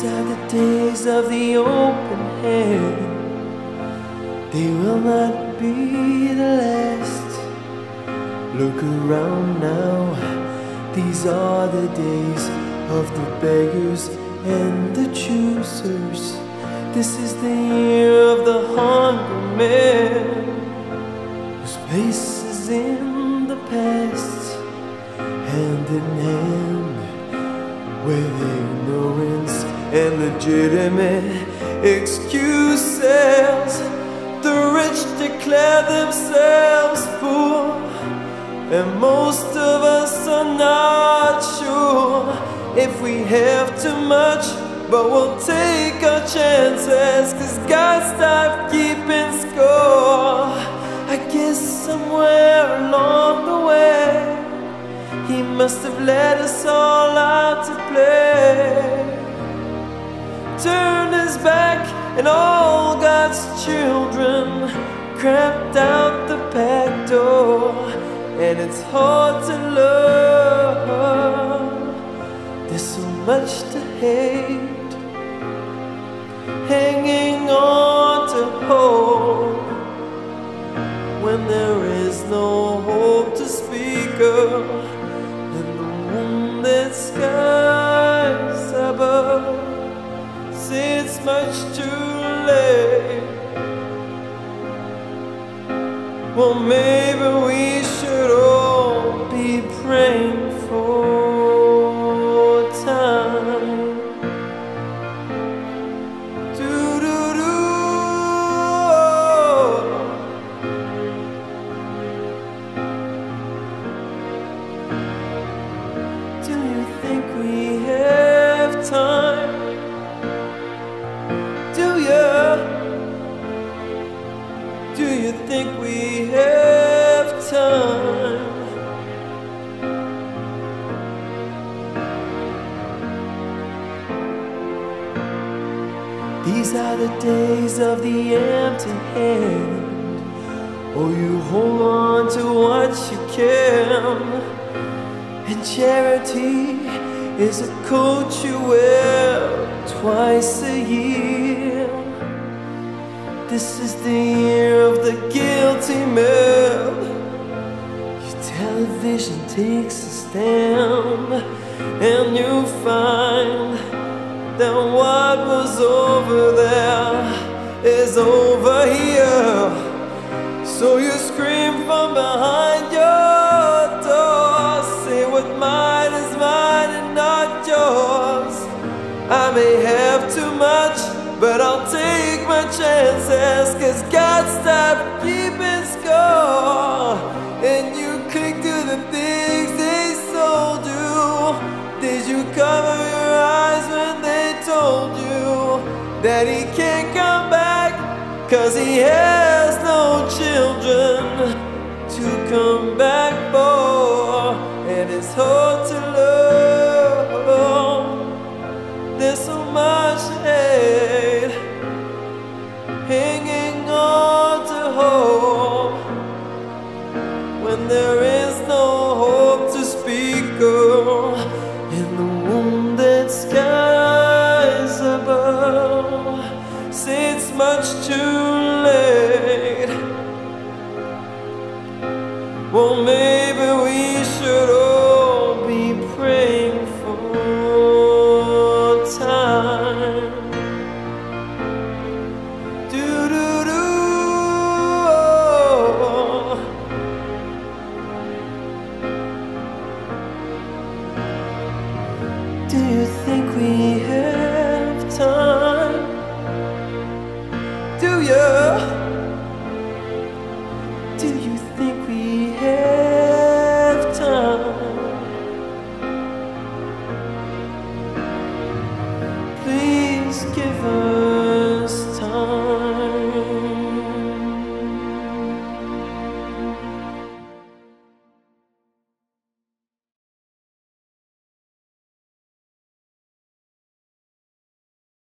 These are the days of the open heaven. They will not be the last. Look around now. These are the days of the beggars and the choosers. This is the year of the hungry man, whose place is in the past. Hand in hand with ignorance and legitimate excuses, the rich declare themselves poor, and most of us are not sure if we have too much, but we'll take our chances, 'cause God stopped keeping score. I guess somewhere along the way, He must have let us all out to play. Turned His back and all God's children crept out the back door. And it's hard to love, there's so much to hate, hanging on to hope when there is no hope to speak of. The skies above, see, it's much too late. Well, maybe we should all be praying for time. Do do do. Oh. Do you think we have time? Do you think we have time? These are the days of the empty hand. Oh, you hold on to what you can, and charity is a coat you wear twice a year. This is the year of the guilty man. Your television takes a stand, and you find that what was over there is over here. So you scream from behind your I may have too much, but I'll take my chances, 'cause God stopped keeping score. And you cling to the things they sold you. Did you cover your eyes when they told you that He can't come back, 'cause He has no children to come back for? And it's hard to love, there's so much hate, hanging on to hope when there is no hope to speak of. In the wounded skies above, say it's much too late. Well, maybe we should all be praying for time. Do do do. Oh. Do you think we have time? Do you? Do you think we have time? Please give up.